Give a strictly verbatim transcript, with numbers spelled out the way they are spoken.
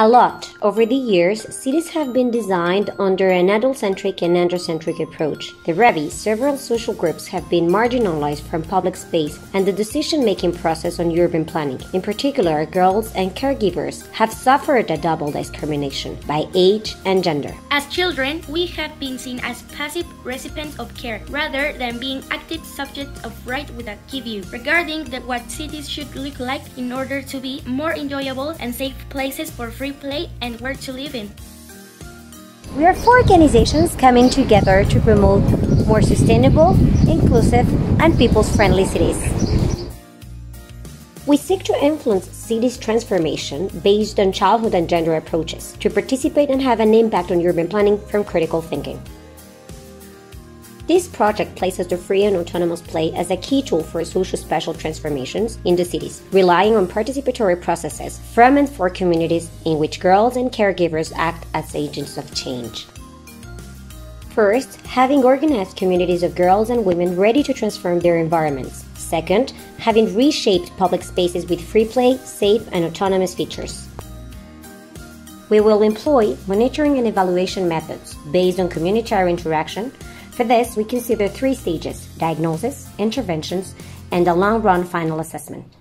A lot. Over the years, cities have been designed under an adult-centric and androcentric approach. The REVI, several social groups have been marginalized from public space and the decision-making process on urban planning. In particular, girls and caregivers have suffered a double discrimination by age and gender. As children, we have been seen as passive recipients of care rather than being active subjects of right with a key view regarding the, what cities should look like in order to be more enjoyable and safe places for free play and where to live in. We are four organizations coming together to promote more sustainable, inclusive, and people-friendly cities. We seek to influence cities' transformation based on childhood and gender approaches, to participate and have an impact on urban planning from critical thinking. This project places the free and autonomous play as a key tool for social spatial transformations in the cities, relying on participatory processes from and for communities in which girls and caregivers act as agents of change. First, having organized communities of girls and women ready to transform their environments. Second, having reshaped public spaces with free play, safe and autonomous features. We will employ monitoring and evaluation methods based on communitary interaction. For this, we consider three stages: diagnosis, interventions, and a long-run final assessment.